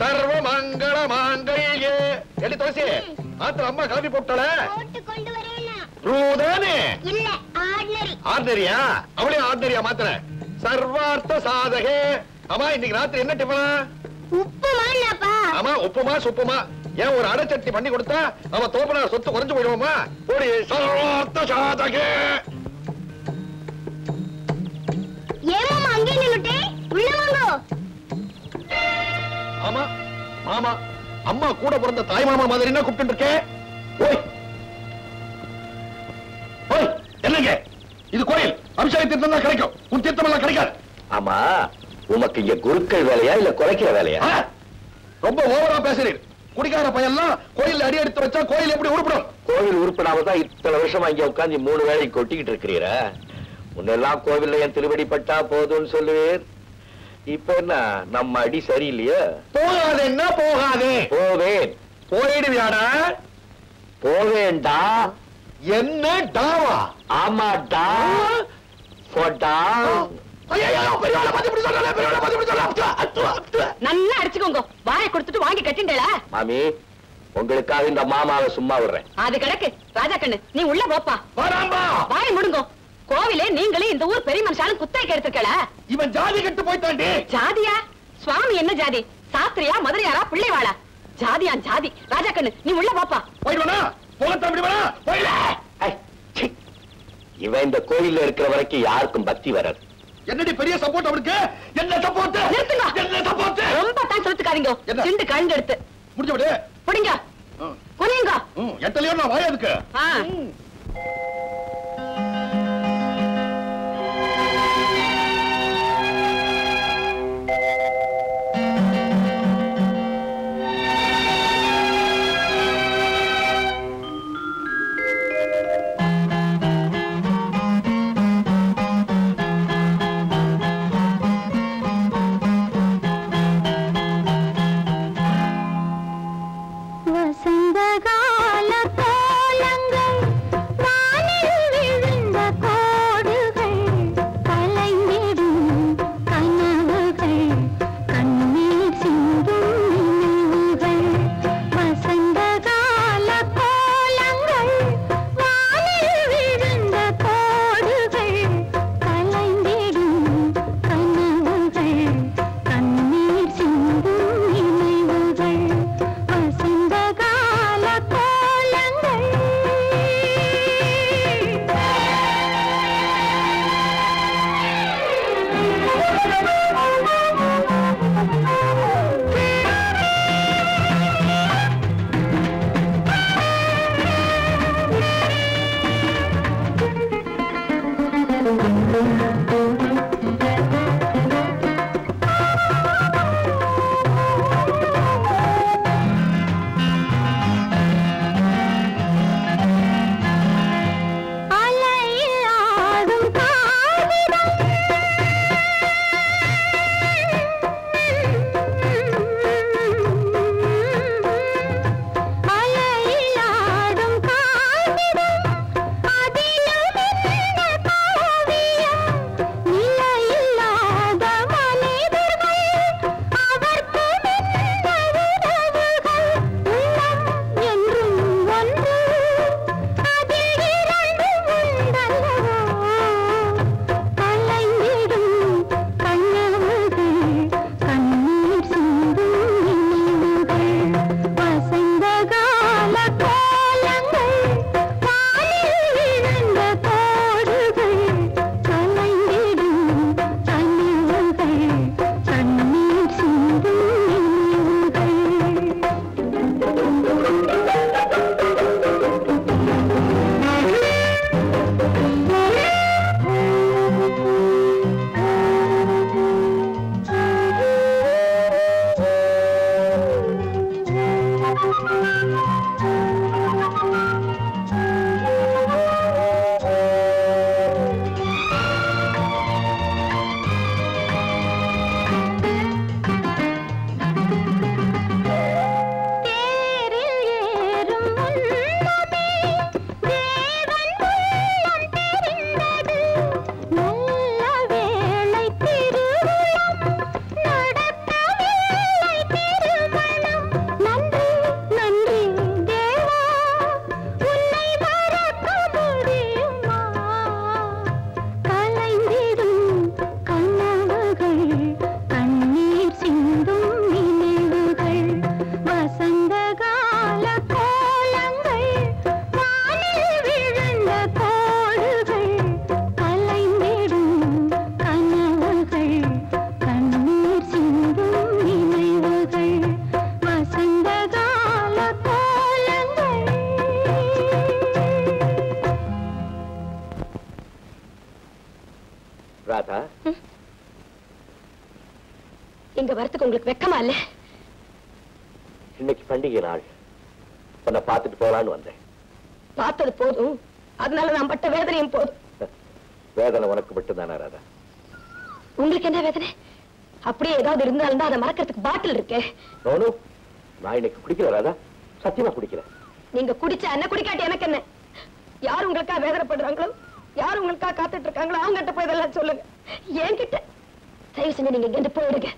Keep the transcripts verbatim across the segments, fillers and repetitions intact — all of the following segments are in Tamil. சர்வ மங்கள மாங்கல்யே. எடி தோசி, ஆத்துல அம்மா காபி போட்டால? போட்டு கொண்டு வரேனா? ரூதானே? இல்ல, ஆர்டினரி. ஆர்டினரியா? அவளே ஆர்டினரியா மாத்தற. சர்வார்த்த சாதகே. அம்மா இன்னைக்கு ராத்திரி என்ன டிபனா? உப்புமானப்பா. அம்மா உப்புமா சுப்புமா. ஏன் ஒரு அடை சட்னி பண்ணி கொடுத்தா நம்ம தோப்பனார் சொத்து குறைஞ்சு போயிடுவோமா? போடி சர்வார்த்த சாதகே. ஏமாமா அங்கே நின்னுட்டே? உள்ள வாங்கோ. ஆமா மாமா, அம்மா கூட பிறந்த தாய் மாமா மாதிரி என்ன கூப்பிட்டு இருக்கேன். ஓய் ஓய், என்னங்க இது? கோயில் அபிஷேக தீர்த்தம் தான் கிடைக்கும், உன் தீர்த்தம் எல்லாம் கிடைக்காது. ஆமா, உமக்கு இங்க குருக்கள் வேலையா இல்ல குறைக்கிற வேலையா? ரொம்ப ஓவரா பேசுறீர். குடிக்கார பையன்லாம் கோயில் அடி எடுத்து வச்சா கோயில் எப்படி உருப்படும்? கோயில் உருப்படாம தான் இத்தனை வருஷமா இங்க உட்காந்து மூணு வேலைக்கு கொட்டிக்கிட்டு இருக்கிறீரா? முன்னெல்லாம் கோவில்ல என் திருவடிப்பட்டா போதும்னு சொல்லுவேன். இப்ப என்ன நம்ம அடி சரியில்லையா? போகாதே, என்ன போகாதே? போவேன். போயிடுவியாடா? போவேண்டா. என்ன டாவா? ஆமாடா. போடா. ஐயோ, பெரியவளை பத்தி இப்படி சொல்றானே, பெரியவளை பத்தி இப்படி சொல்றானே. அத்து அத்து. நல்லா அடிச்சுக்கோங்க. வாயை கொடுத்துட்டு வாங்கி கட்டிண்டேளா? மாமி, உங்களுக்காக இந்த மாமாவை சும்மா விடுறேன். அது கிடக்கு. ராஜா கண்ணு, நீ உள்ள போப்பா. வராம்பா. வாயை முடுங்கோ. கோவிலே நீங்களே இந்த ஊர் பெரிய மனுஷாலும் குத்தகைக்கு எடுத்துக்கல. இவன் ஜாதி கட்டு போயிட்டாண்டி. ஜாதியா? சுவாமி என்ன ஜாதி? சாஸ்திரியா, மதுரையாரா, பிள்ளைவாளா? ஜாதியான் ஜாதி. ராஜா கண்ணு, நீ உள்ள பாப்பா. போயிடுவானா? போகத்தான் விடுவானா? போயில. இவன் இந்த கோயில்ல இருக்கிற வரைக்கும் யாருக்கும் பக்தி வராது. என்னடி பெரிய சப்போர்ட் அவனுக்கு? என்ன சப்போர்ட்? நிறுத்துங்க. என்ன சப்போர்ட்? ரொம்ப தான் சொல்லுத்துக்காரீங்க. சிண்டு கழுந்து எடுத்து முடிஞ்ச விடு. புடிங்க. புரியுங்க. எத்தலையோ நான் வாய் அதுக்கு. ஆ. வசந்த கால கோலங்கள் வானில் இங்க வரதுக்கு உங்களுக்கு வெக்கமா இல்ல? இன்னைக்கு பண்டிகை நாள், உன்னை பார்த்துட்டு போகலான்னு வந்தேன். பார்த்தது போதும், அதனால நான் பட்ட வேதனையும் போதும். வேதனை உனக்கு மட்டும்தானா ராதா? உங்களுக்கு என்ன வேதனை? அப்படியே ஏதாவது இருந்தாலும் தான் அதை மறக்கிறதுக்கு பாட்டில் இருக்கே. நானும் நான் இன்னைக்கு குடிக்கல ராதா, சத்தியமா குடிக்கல. நீங்க குடிச்சா என்ன, குடிக்காட்டி எனக்கு என்ன? யாரு உங்களுக்கா வேதனைப்படுறாங்களோ, யாரு உங்களுக்கா காத்துட்டு இருக்காங்களோ அவங்ககிட்ட போய் இதெல்லாம் சொல்லுங்க. என்கிட்ட தயவு செஞ்சு நீங்க இங்கிருந்து போயிடுங்க.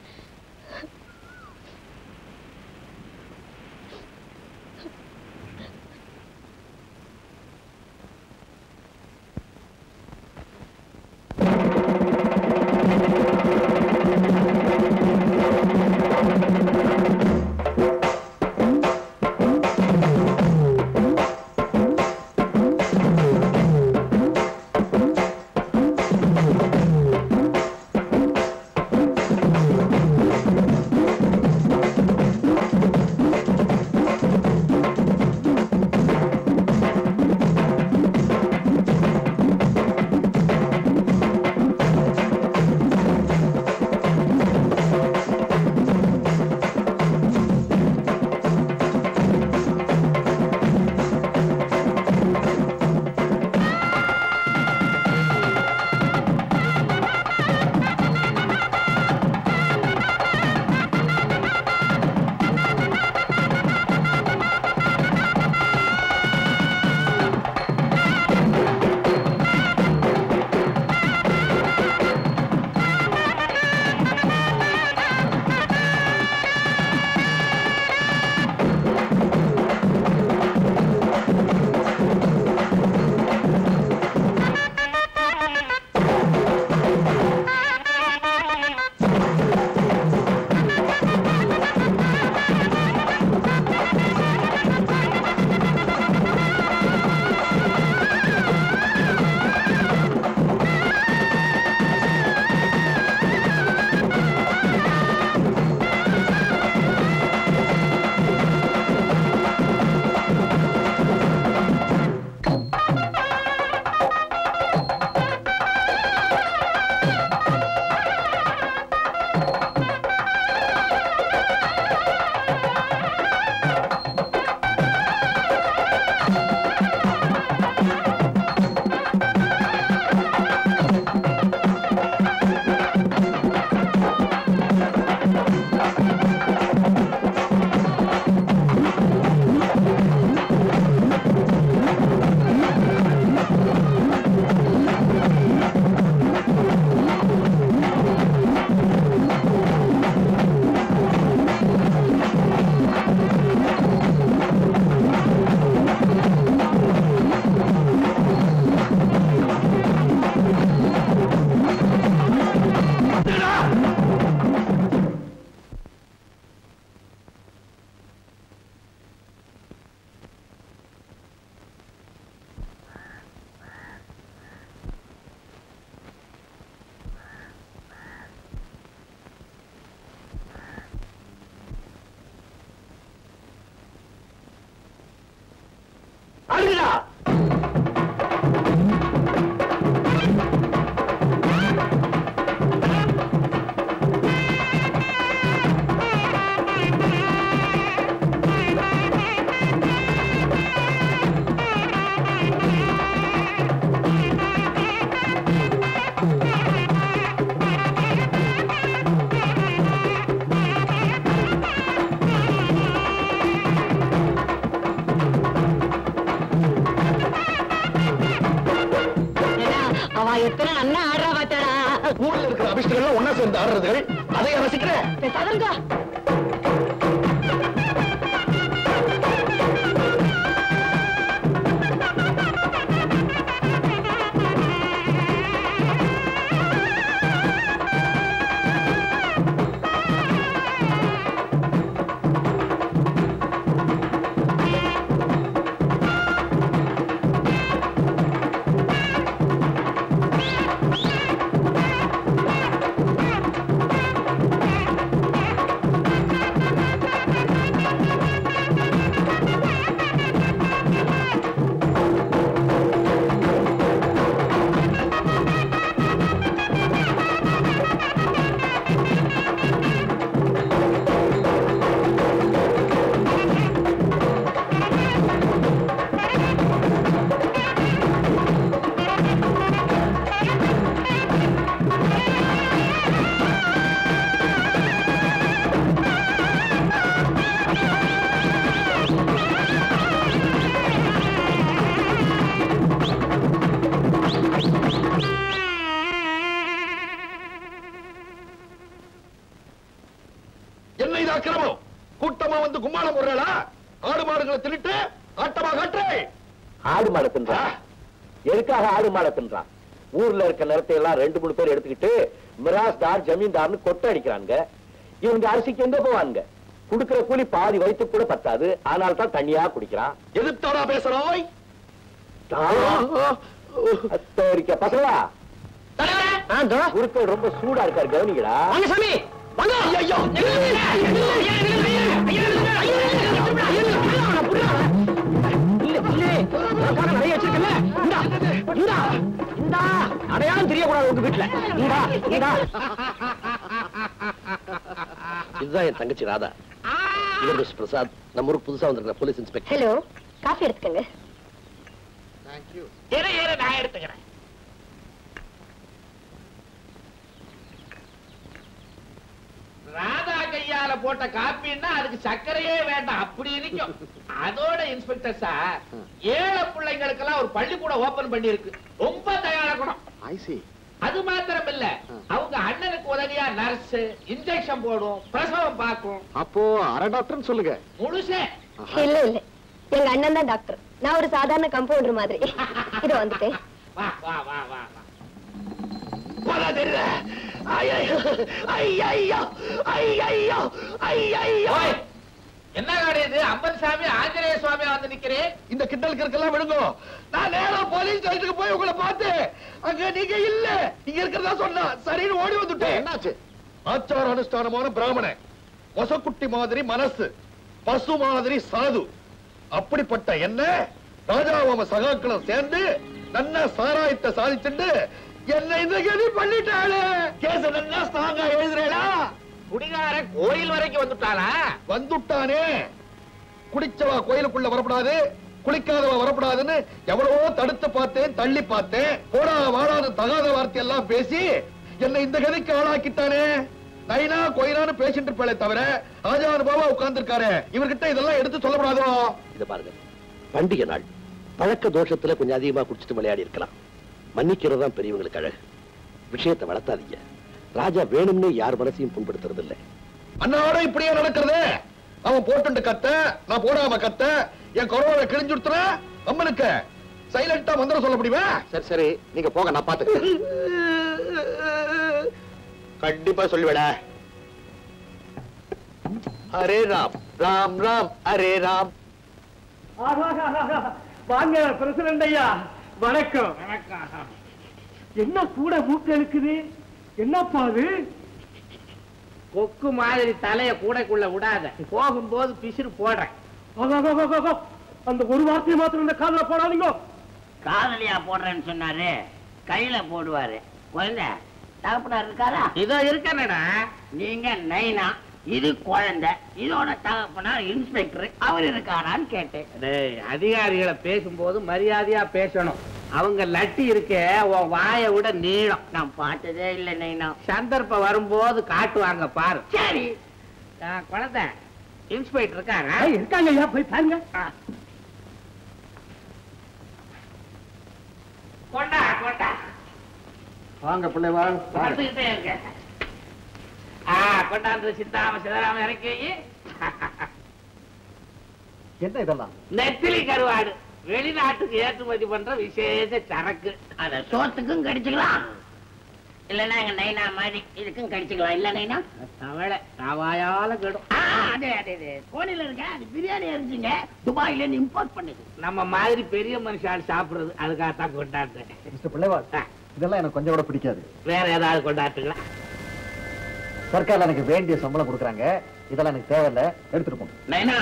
அக்கிரமம்? கூட்டமா வந்து கும்மாளம் போடுறா, ஆடு மாடுகளை திருட்டு ஆட்டமா காட்டு. ஆடு மாடை தின்றா? எதுக்காக ஆடு மாடை தின்றா? ஊர்ல இருக்க நிலத்தை எல்லாம் ரெண்டு மூணு பேர் எடுத்துக்கிட்டு மிராஸ்தார் ஜமீன்தார்னு கொட்டை அடிக்கிறாங்க. இவங்க அரிசிக்கு எங்க போவாங்க? குடுக்கிற கூலி பாதி வயிற்று கூட பத்தாது, ஆனால் தான் தனியா குடிக்கிறான். எதிர்த்தவனா பேசுறோய் பசங்களா? குருக்கள் ரொம்ப சூடா இருக்காரு, கவனிக்கடா. நிறைய வச்சிருக்க அடையாளம் தெரியக்கூடாது உங்க வீட்டுல. இதுதான் என் தங்கச்சி ராதா. பிரசாத் நம்ம ஊருக்கு புதுசா வந்திருக்க போலீஸ் இன்ஸ்பெக்டர். ஹலோ, காஃபி எடுத்துக்கங்க. நான் எடுத்துக்கிறேன். ராதா கையால போட்ட காப்பின்னா அதுக்கு சர்க்கரையே வேண்டாம் அப்படி இருக்கும். அதோட இன்ஸ்பெக்டர் சார், ஏழை பிள்ளைங்களுக்கெல்லாம் ஒரு பள்ளிக்கூடம் ஓபன் பண்ணி இருக்கு. ரொம்ப தயாராகணும். அது மாத்திரம் இல்ல, அவங்க அண்ணனுக்கு உதவியா நர்ஸ், இன்ஜெக்ஷன் போடும், பிரசவம் பார்க்கும். அப்போ அரை டாக்டர் சொல்லுங்க. முழுசே இல்ல இல்ல, எங்க அண்ணன் தான் டாக்டர், நான் ஒரு சாதாரண கம்பவுண்டர் மாதிரி. இது வந்துட்டேன். வா வா வா வா வா. போடா தெரியல. ஐயோ ஐயோ ஐயோ ஐயோ. என்ன காடு இது? அம்மன் சாமி ஆஞ்சநேய சுவாமியா வந்து நிக்கிறேன். இந்த கிண்டலுக்கு இருக்கெல்லாம் விடுங்க. நான் நேரா போலீஸ் ஸ்டேஷனுக்கு போய் உங்களை பார்த்து அங்க நீங்க இல்ல இங்க இருக்கிறதா சொன்னா சரின்னு ஓடி வந்துட்டேன். என்னாச்சு? ஆச்சார அனுஷ்டானமான பிராமணன், மொசக்குட்டி மாதிரி மனசு, பசு மாதிரி சாது, அப்படிப்பட்ட என்ன ராஜாவாம சகாக்களும் சேர்ந்து நல்ல சாராயத்தை சாதிச்சுட்டு என்ன இந்த கேள்வி பண்ணிட்டாளே. கேஸ் நல்லா ஸ்ட்ராங்கா எழுதுறா. குடிகார கோயில் வரைக்கும் வந்துட்டாளா? வந்துட்டானே. குடிச்சவா கோயிலுக்குள்ள வரப்படாது, குளிக்காதவா வரப்படாதுன்னு எவ்வளவோ தடுத்து பார்த்தேன், தள்ளி பார்த்தேன். போடா வாடாத தகாத வார்த்தை எல்லாம் பேசி என்ன இந்த கதிக்கு ஆளாக்கிட்டானே. நைனா கோயிலான்னு பேசிட்டு இருப்பாளே தவிர ராஜாவான பாபா உட்கார்ந்துருக்காரு, இவர்கிட்ட இதெல்லாம் எடுத்து சொல்லப்படாதோ. இதை பாருங்க, பண்டிகை நாள், பழக்க தோஷத்துல கொஞ்சம் அதிகமா குடிச்சிட்டு விளையாடி இருக்கலாம். மன்னிக்கிறதா பெரியவங்களுக்கு அழகு. விஷயத்தை வளர்த்தாதீங்க. ராஜா வேணும்னு யார் மனசையும் புண்படுத்துறது இல்லை. அண்ணாவோட இப்படியே நடக்கிறது. அவன் போட்டு கத்த, நான் போடாம கத்த, என் கொரோனா கிழிஞ்சுடுத்துற அம்மனுக்கு சைலண்டா மந்திரம் சொல்ல முடியுமா? சரி சரி, நீங்க போக, நான் பாத்துக்கிறேன். கண்டிப்பா சொல்லுவேடா. அரே ராம் ராம் ராம் அரே ராம். வாங்க பிரசிடண்ட் ஐயா, வணக்கம். என்ன கூட மூக்கு இருக்குது? என்னப்பா அது? கொக்கு மாதிரி தலைய கூடைக்குள்ள விடாத, போகும்போது பிசிறு போடுறேன். அந்த ஒரு வார்த்தையை மாத்திரம் இந்த காதல போடாதீங்க. காதலியா போடுறேன்னு சொன்னாரு, கையில போடுவாரு. குழந்தை தகப்பனார் இருக்காரா? இதோ இருக்கா. நீங்க நைனா, இது குழந்தை, இதோட தகப்பனார் இன்ஸ்பெக்டர், அவர் இருக்காரான்னு கேட்டேன். அதிகாரிகளை பேசும்போது மரியாதையா பேசணும். அவங்க லட்டி இருக்க உன் வாயை விட நீளம். நான் பார்த்ததே இல்லை நைனா. சந்தர்ப்பம் வரும்போது காட்டுவாங்க பாரு. சரி குழந்தை, இன்ஸ்பெக்டர் இருக்காரா? இருக்காங்க, போய் பாருங்க. கொண்டா கொண்டா வாங்க பிள்ளை, வாங்கிட்டே இருக்க. கொண்டாந்து சித்தாம சிதராம இறக்கி. என்ன இதெல்லாம்? நெத்திலி கருவாடு, வெளிநாட்டுக்கு ஏற்றுமதி பண்ற விசேஷ சரக்கு. அத சோத்துக்கும் கடிச்சுக்கலாம், இல்லன்னா எங்க நைனா மாதிரி இதுக்கும் கடிச்சுக்கலாம். இல்ல நைனா தவளை தவாயால கெடும். அதே அதே கோனில இருக்க அது பிரியாணி இருந்துச்சுங்க, துபாயில இருந்து இம்போர்ட் பண்ணுது. நம்ம மாதிரி பெரிய மனுஷால் சாப்பிடுறது, அதுக்காகத்தான் கொண்டாடுறேன். மிஸ்டர் பிள்ளைவாசா, இதெல்லாம் எனக்கு கொஞ்சம் கூட பிடிக்காது. வேற ஏதாவது கொண்டாட்டுங்களா? சர்க்கார்ல எனக்கு வேண்டிய சம்பளம் கொடுக்குறாங்க, இதெல்லாம் எனக்கு தேவையில்லை, எடுத்துட்டு போங்க. நைனா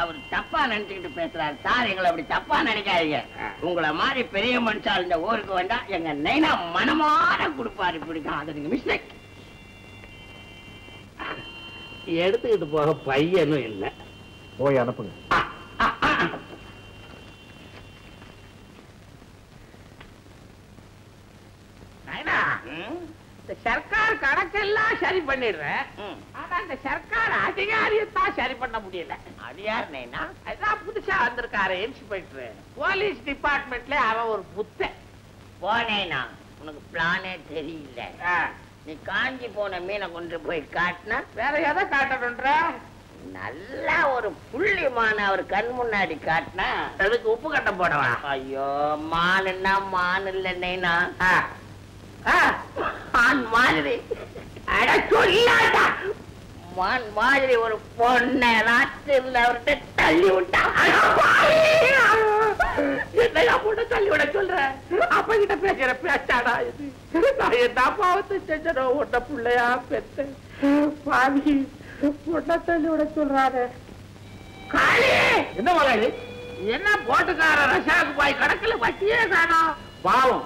அவர் தப்பா நினைச்சுக்கிட்டு பேசுறாரு சார், எங்களை அப்படி தப்பா நினைக்காதீங்க. உங்களை மாதிரி பெரிய மனுஷால் இந்த ஊருக்கு வந்தா எங்க நைனா மனமாற கொடுப்பாரு. பிடிக்கும், அது நீங்க மிஸ்டேக். எடுத்துக்கிட்டு போக பையனும் இல்லை, போய் அனுப்புங்க. சர்க்கார் கணக்கெல்லாம் சரி பண்ணிடுறேன், ஆனா இந்த சர்க்கார் அதிகாரியத்தான் சரி பண்ண முடியல. அது யார் நைனா? அதான் புதுசா வந்திருக்காரு இன்ஸ்பெக்டர். போலீஸ் டிபார்ட்மெண்ட்ல அவன் ஒரு புத்த. போனேனா உனக்கு பிளானே தெரியல. நீ காஞ்சி போன மீனை கொண்டு போய் காட்டினா வேற எதை காட்டணுன்ற நல்லா ஒரு புள்ளிமான அவர் கண் முன்னாடி காட்டினா அதுக்கு உப்பு கட்ட போடவா? ஐயோ மானுன்னா மான் இல்லைன்னா மான் மாதிரி மான் மாதிரி ஒரு பொண்ணை ராத்திரில அவர்கிட்ட தள்ளி விட்டா என்னையா போட்டு தள்ளி விட சொல்ற? அப்ப கிட்ட பேசுற பேச்சாடா இது? நான் என் பாவத்தை செஞ்சனோ ஒட்ட பிள்ளையா பெத்த பாவி பொண்ணை தள்ளி விட சொல்றாரு. காளி என்ன வராது என்ன போட்டுக்கார ரஷாக்கு போய் கணக்குல வட்டியே காணும். பாவம்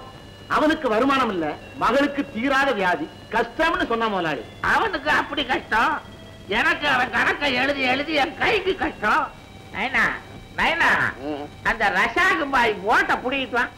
அவனுக்கு வருமானம் இல்ல, மகளுக்கு தீராத வியாதி, கஷ்டம்னு சொன்ன முதலாளி. அவனுக்கு அப்படி கஷ்டம்? எனக்கு அவன் கணக்கை எழுதி எழுதி என் கைக்கு கஷ்டம். நைனா நைனா அந்த ரஷாக்கு பாய் ஓட்ட புடிக்கிட்டான்.